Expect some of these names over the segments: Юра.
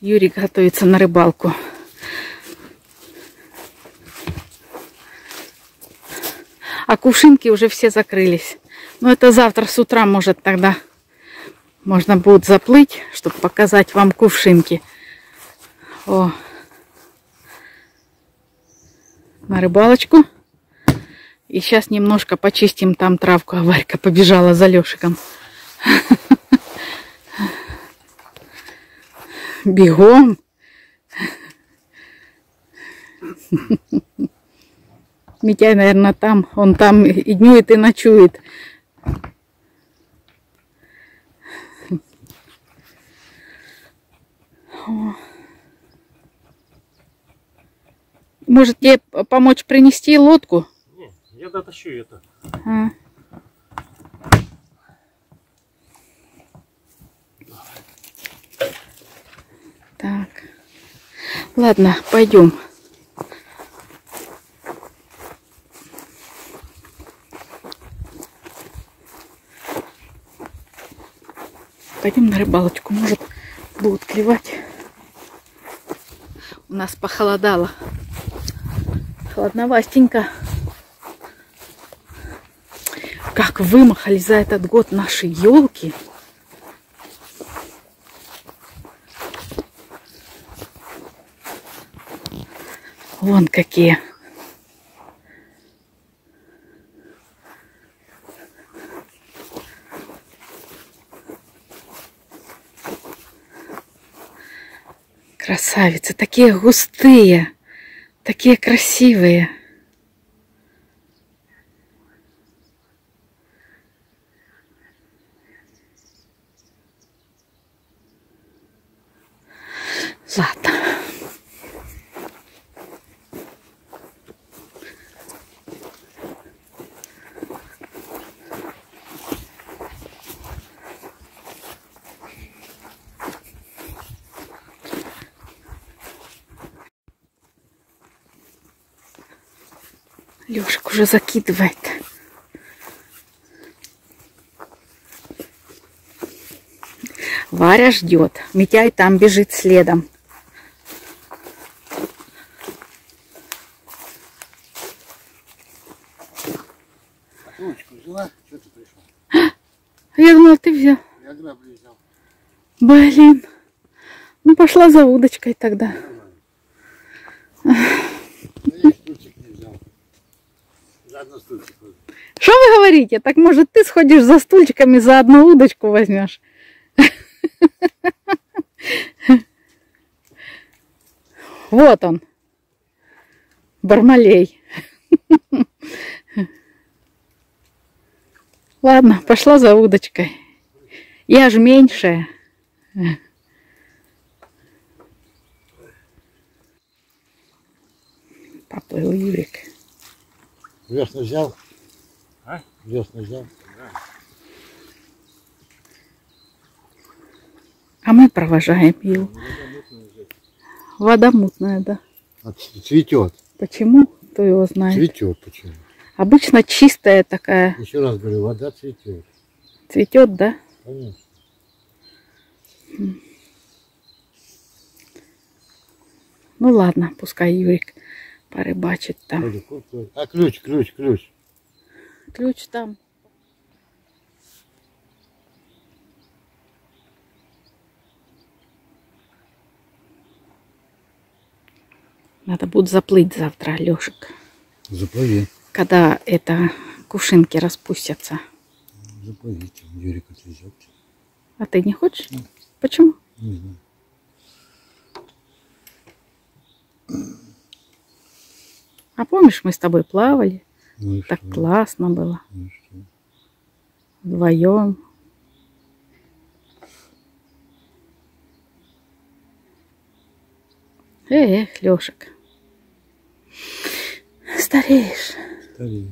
Юрий готовится на рыбалку. А кувшинки уже все закрылись. Но это завтра с утра, может, тогда можно будет заплыть, чтобы показать вам кувшинки. О. На рыбалочку. И сейчас немножко почистим там травку. А Варька побежала за Лешиком. Бегом. Митяй, наверное, там. Он там и днюет, и ночует. Может, тебе помочь принести лодку? Нет, я дотащу это. А. Так. Ладно, пойдем. Пойдем на рыбалочку. Может, будут клевать. У нас похолодало. Холодновастенько. Как вымахали за этот год наши елки. Вон какие. Красавицы. Такие густые. Такие красивые. Ладно. Лёшик уже закидывает. Варя ждет. Митяй там бежит следом. Удочку взяла? Что ты пришла? Я думала, ты взял. Я грабли взял. Блин. Ну пошла за удочкой тогда. Что вы говорите? Так может ты сходишь за стульчиками, за одну удочку возьмешь? Вот он, Бармалей. Ладно, пошла за удочкой. Я же меньшая. Поплыл Юрик. Весну взял? А? Весну взял. А мы провожаем его. Вода мутная, да. А цветет. Почему? Кто его знает. Цветет почему? Обычно чистая такая. Еще раз говорю, вода цветет. Цветет, да? Конечно. Ну ладно, пускай Юрик порыбачит там. А ключ. Ключ там. Надо будет заплыть завтра, Лешик. Заплыви. Когда это кувшинки распустятся. Заплыви, Юрик отвезет. А ты не хочешь? Нет. Почему? Не знаю. А помнишь, мы с тобой плавали? Ну так что? Классно было. Ну вдвоем. Эх, Лешик. Стареешь. Стареешь.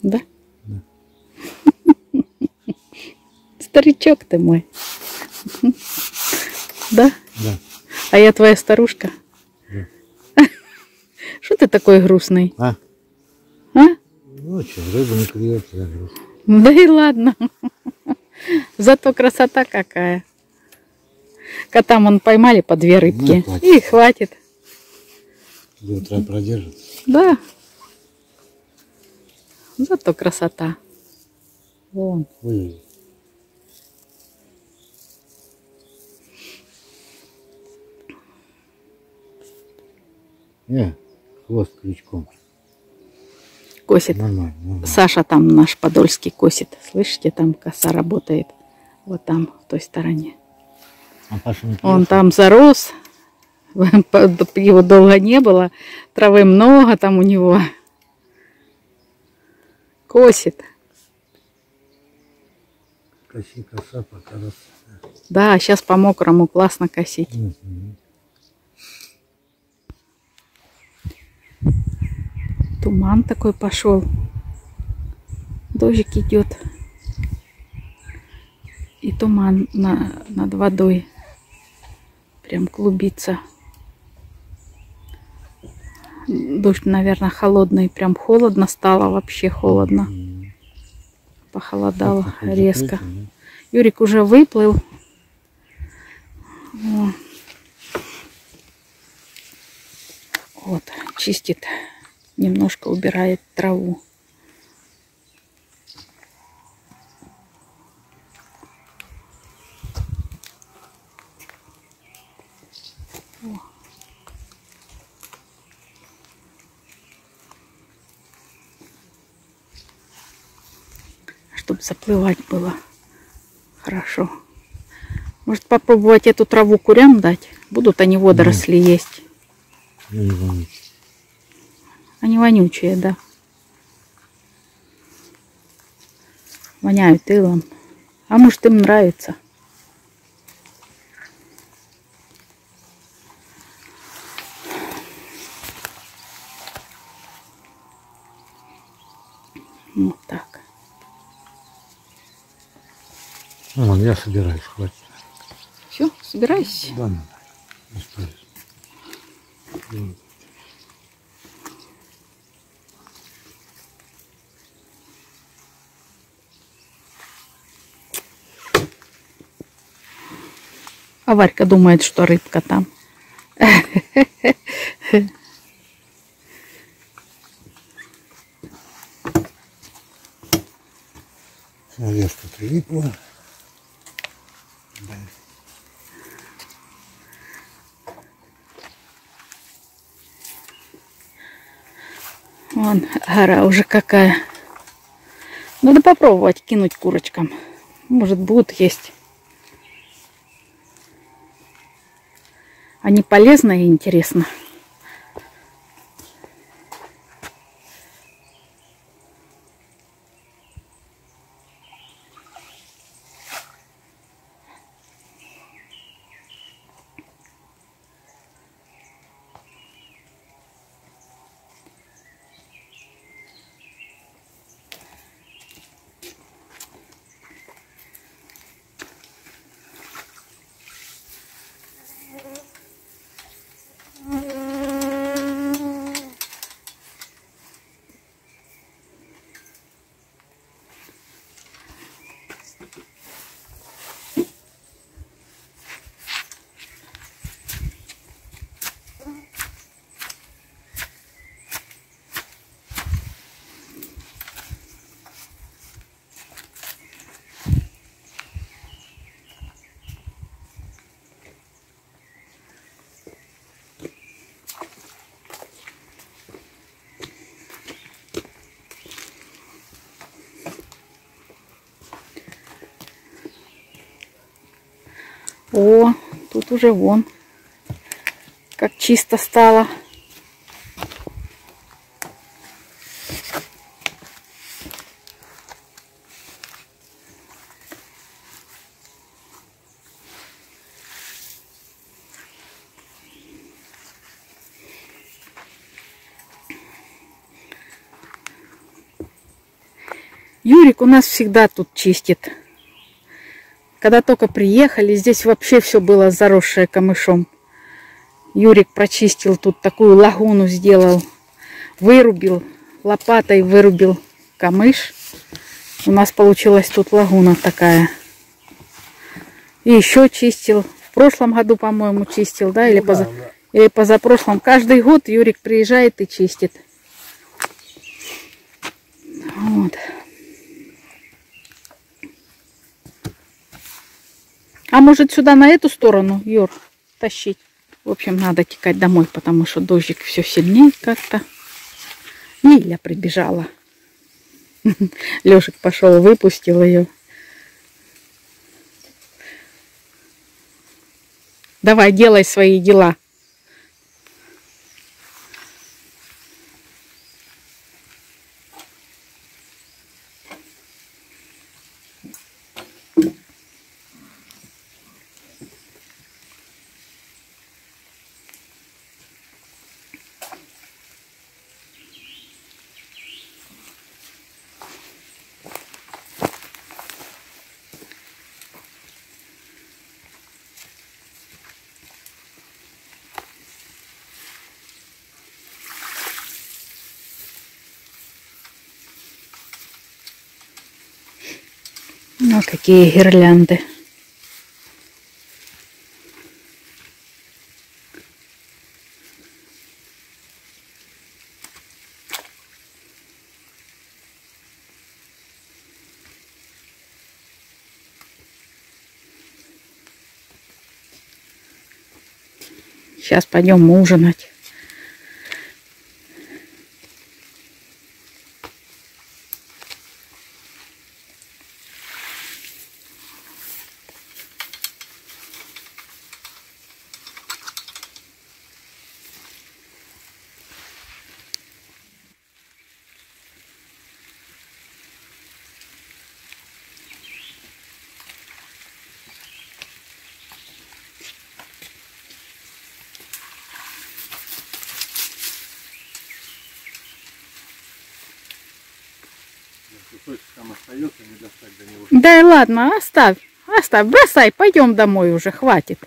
Да? Да. Старичок ты мой. Да? Да. А я твоя старушка. Что ты такой грустный? А? А? Ну, что, рыба не клюет, я грустный. Да и ладно. Зато красота какая. Котам он поймали по 2 рыбки. Ну, и хватит. До утра продержит. Да. Зато красота. Вон. Вылез. Хвост крючком. Косит. Нормально, нормально. Саша там наш подольский косит. Слышите, там коса работает. Вот там, в той стороне. Он там зарос. Его долго не было. Травы много там у него. Косит. Коси, коса, пока раз. Да, сейчас по-мокрому классно косить. Туман такой пошел. Дождик идет. И туман над водой. Прям клубится. Дождь, наверное, холодный. Прям холодно стало. Вообще холодно. Похолодало резко. Юрик уже выплыл. Вот, чистит. Немножко убирает траву. О. Чтобы заплывать было хорошо. Может, попробовать эту траву курям дать? Будут они водоросли есть. Они вонючие, да. Воняют илом. А может, им нравится. Вот так. Вон, я собираюсь, хватит. Все, собираюсь? Да, ну, а Варька думает, что рыбка там. Навеска прилипла. Вон гора уже какая. Надо попробовать кинуть курочкам. Может, будут есть. Они полезны и интересны. О, тут уже вон, как чисто стало. Юрик у нас всегда тут чистит. Когда только приехали, здесь вообще все было заросшее камышом. Юрик прочистил тут, такую лагуну сделал. Вырубил, лопатой вырубил камыш. У нас получилась тут лагуна такая. И еще чистил в прошлом году, по-моему, чистил, да? Или, ну, или позапрошлом. Каждый год Юрик приезжает и чистит. Вот. А может сюда, на эту сторону, Юр, тащить? В общем, надо текать домой, потому что дождик все сильнее как-то. Ниля прибежала. Лешик пошел, выпустил ее. Давай, делай свои дела. Ну, какие гирлянды. Сейчас пойдем ужинать. Там остается, не достать до него. Да ладно, оставь, оставь, бросай, пойдем домой уже, хватит.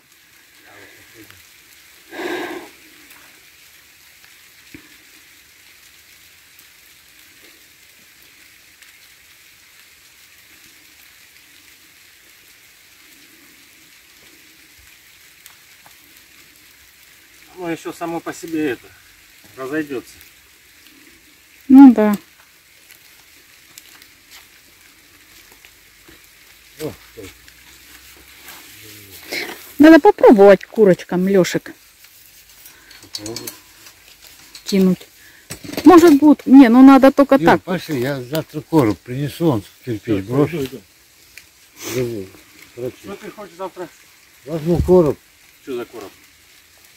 Оно еще само по себе это разойдется. Ну да. Надо попробовать курочкам, Лешек. Кинуть. Может будет. Не, ну надо только Юр, так. Пошли, я завтра короб принесу, он кирпич брошу. Что ты хочешь завтра? Возьму короб. Что за короб?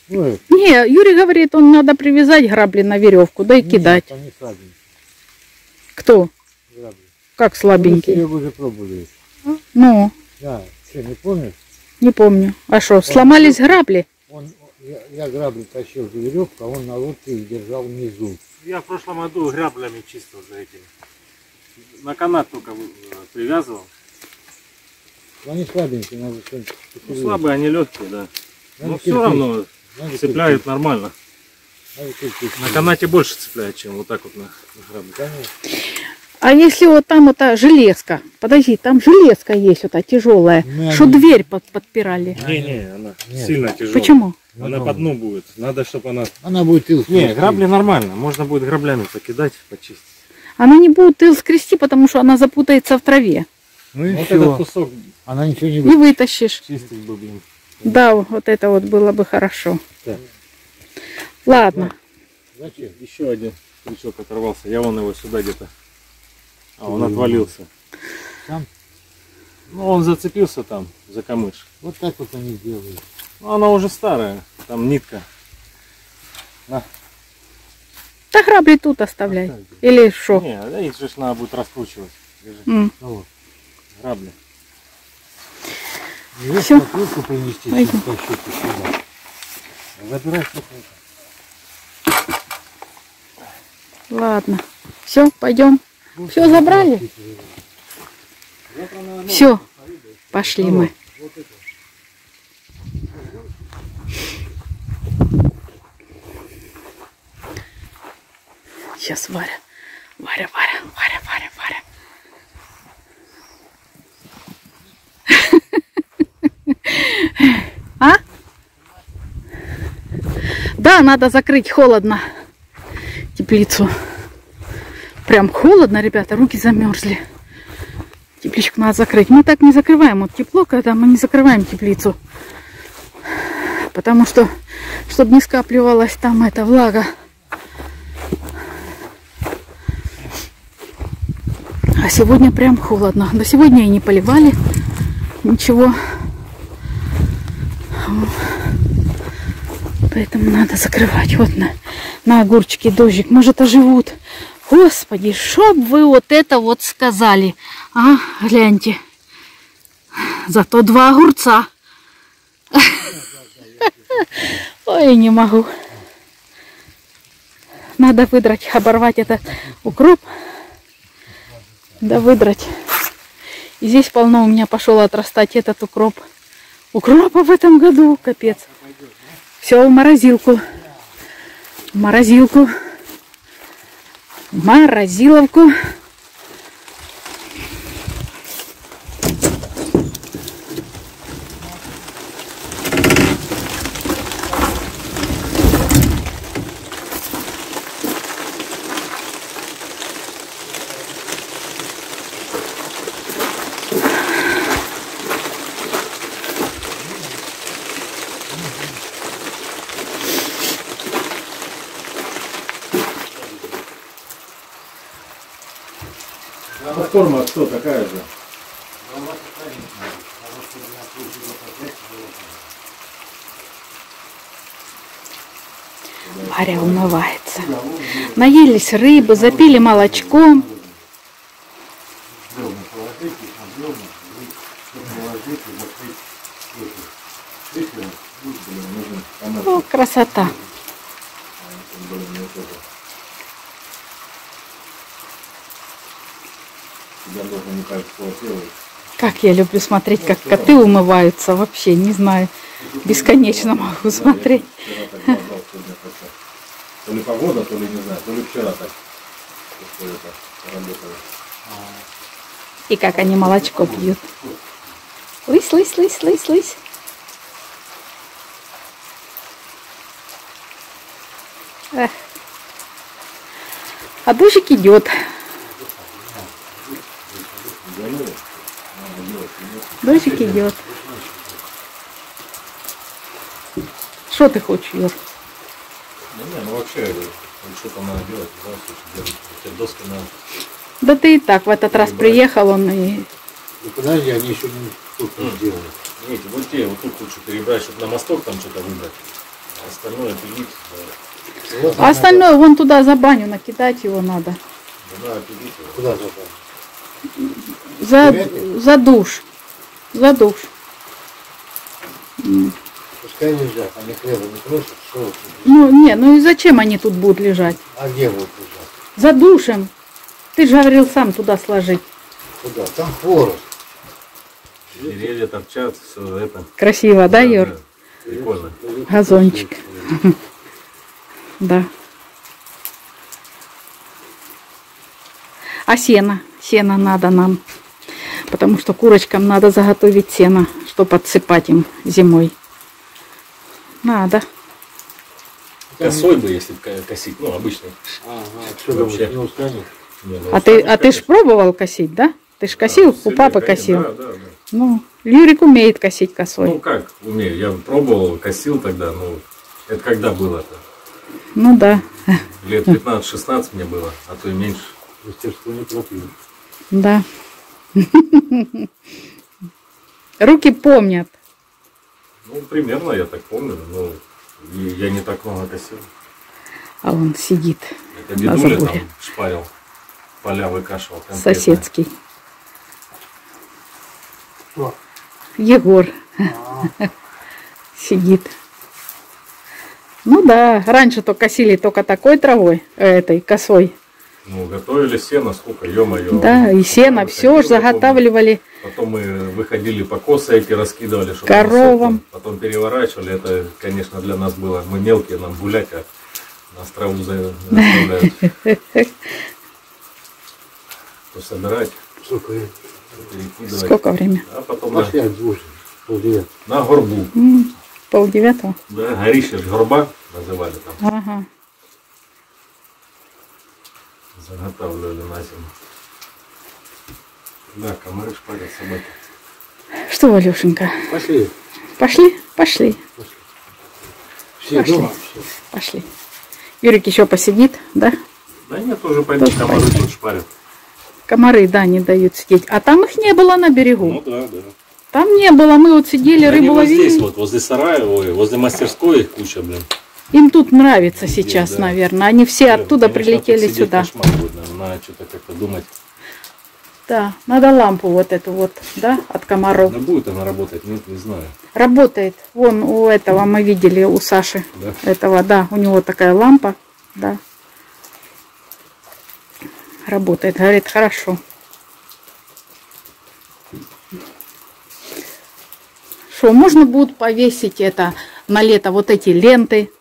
Ой. Не, Юрий говорит, он надо привязать грабли на веревку, да и не, кидать. Они слабенькие. Кто? Грабли. Как слабенькие? Ну, я уже пробовали. А? Ну. Да, что, не помнишь? Не помню. А что, сломались грабли? Я грабли тащил за веревку, а он на лодке их держал внизу. Я в прошлом году граблями чистил за этими. На канат только привязывал. Они слабенькие, надо что-нибудь. Ну, слабые, они легкие, да. Надо, но все равно цепляют нормально. На канате больше цепляет, чем вот так вот на грабли. А если вот там эта железка, подожди, там железка есть вот эта тяжелая, что дверь подпирали? Не, она сильно тяжелая. Почему? Она по дну будет, надо, чтобы она... Она будет тыл скрести. Не, грабли нормально, можно будет граблями закидать, почистить. Она не будет тыл скрести, потому что она запутается в траве. Ну и вот этот кусок, она ничего не вытащит. Не вытащишь. Чистить бы, блин. Да, вот это вот было бы хорошо. Да. Ладно. Зачем? Еще один крючок оторвался, я вон его сюда где-то. А он отвалился. Там? Ну, он зацепился там за камыш. Вот так вот они делают. Ну, она уже старая, там нитка. На. Да грабли тут оставляй. Или шо? Не, да, их же надо будет раскручивать. Ну, вот. Грабли. Ее смотрелку принести, чтобы тащить сюда. Забирай что-то. Ладно. Все, пойдем. Все забрали? Все, пошли мы. Сейчас Варя. А? Да, надо закрыть, холодно теплицу. Прям холодно, ребята, руки замерзли. Тепличку надо закрыть. Мы так не закрываем. Вот тепло, когда мы не закрываем теплицу. Потому что, чтобы не скапливалась там эта влага. А сегодня прям холодно. До сегодня и не поливали ничего. Поэтому надо закрывать. Вот на огурчике дождик. Может, оживут. Господи, чтоб вы вот это вот сказали. А, гляньте. Зато 2 огурца. Ой, не могу. Надо выдрать, оборвать этот укроп. Да, выдрать. И здесь полно у меня пошел отрастать этот укроп. Укропа в этом году, капец. Все в морозилку. В морозилку. Морозиловку. Форма что, такая же? Варя умывается. Наелись рыбы, запили молочком. О, красота! Как я люблю смотреть, как коты умываются, вообще не знаю. Бесконечно могу смотреть. То ли погода, то ли не знаю, то ли вчера так. И как они молочко пьют. Лысь, лысь, лысь, лысь, лысь. Эх. А дождик идет. Дождик идет. Что ты хочешь, Юр? Да не, ну вообще, что-то надо делать. Доски надо. Да ты и так в этот раз приехал он и... Ну подожди, они еще не тут не сделали. Нет, вот те, вот тут лучше перебрать, чтобы на мосток там что-то выбрать. А остальное пилить. Да. А остальное надо... вон туда за баню накидать его надо. Да, надо пилить его. Куда за баню? За душ. За душ. Пускай лежат, они хлеба не просят, что... Ну и зачем они тут будут лежать? А где будут лежать? За душем. Ты же говорил сам туда сложить. Куда? Там хворост. Деревья торчат, все это. Красиво, да, Юр? Прикольно. Газончик. Да. А сено? Сено надо нам. Потому что курочкам надо заготовить сено, чтобы отсыпать им зимой. Надо. Косой бы, если косить, ну, обычный. Вообще. Не устанет. А ты ж пробовал косить, да? Ты ж косил, у папы косил. Да. Ну, Юрик умеет косить косой. Ну, как умею, я пробовал, косил тогда, ну, это когда было-то? Ну, да. Лет 15-16 мне было, а то и меньше. Мастерство не платили. Да. Руки помнят. Ну, примерно я так помню, но я не так много косил. А он сидит. Это Бедуля там шпарил, поля выкашивал. Конкретно. Соседский. Что? Егор. Сидит. Ну да, раньше то косили только такой травой, этой косой. Ну, готовили сено, сколько, ё-моё. Да, и сено, все же заготавливали. Потом мы выходили по косы эти, раскидывали, чтобы коровам. Потом переворачивали, это, конечно, для нас было. Мы мелкие, нам гулять, а нас траву заставляют. То собирать. Сколько времени? А потом на горбу. 8:30. Да, горище ж горба, называли там. Ага. Заготавливали на зиму. Да, комары шпарят собаки. Что, Валюшенька? Пошли. Пошли? Пошли. Все пошли. Дома? Все. Пошли. Юрик еще посидит, да? Да нет, уже пойдет, комары тут шпарят. Комары, да, не дают сидеть. А там их не было на берегу. Ну да, да. Там не было, мы вот сидели, да, рыбу ловили. Вот здесь вот, возле сарая, ой, возле мастерской их куча, блин. Им тут нравится сидеть, сейчас, да, наверное. Они все, блин, оттуда, конечно, прилетели сюда. Надо что-то как-то думать. Да, надо лампу вот эту вот, да, от комаров. Да будет она работать, нет, не знаю. Работает. Вон у этого мы видели, у Саши. Да. Этого, да, у него такая лампа, да. Работает, говорит, хорошо. Что, можно будет повесить это на лето, вот эти ленты,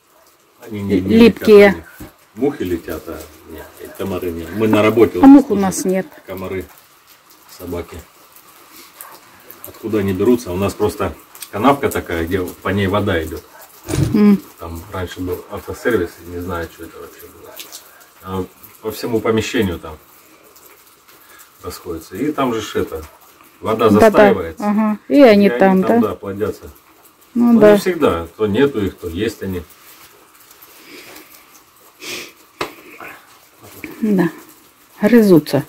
они не липкие. Летят, мухи летят, а нет, комары нет. Мы на работе. А мух у нас нет. Комары, собаки. Откуда они берутся? У нас просто канавка такая, где по ней вода идет. Там раньше был автосервис, не знаю, что это вообще было. По всему помещению там расходится. И там же это, вода застаивается. Да, да. Ага. И они там, да? Да, плодятся. Ну, но да. Не всегда. То нету их, то есть они. Да. Грызутся.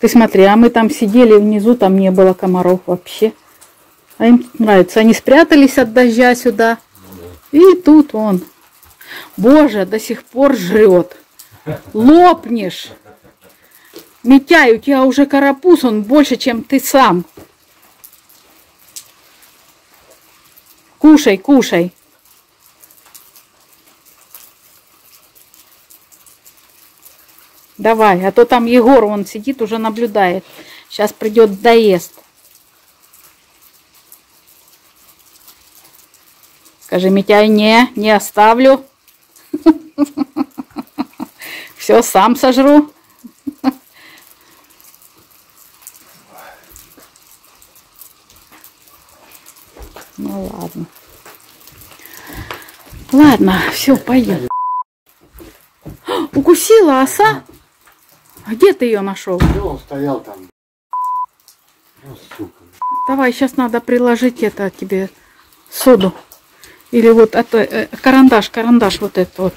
Ты смотри, а мы там сидели внизу, там не было комаров вообще. А им нравится. Они спрятались от дождя сюда. Ну, да. И тут он. Боже, до сих пор жрет. Лопнешь. Митяй, у тебя уже карапуз, он больше, чем ты сам. Кушай, кушай. Давай, а то там Егор, он сидит, уже наблюдает. Сейчас придет, доест. Скажи, Митяй, не оставлю. Все, сам сожру. Ну ладно. Ладно, все, поедем. Укусила оса? Где ты ее нашел? Он стоял там. О, сука. Давай, сейчас надо приложить это тебе соду. Или вот это карандаш вот этот вот.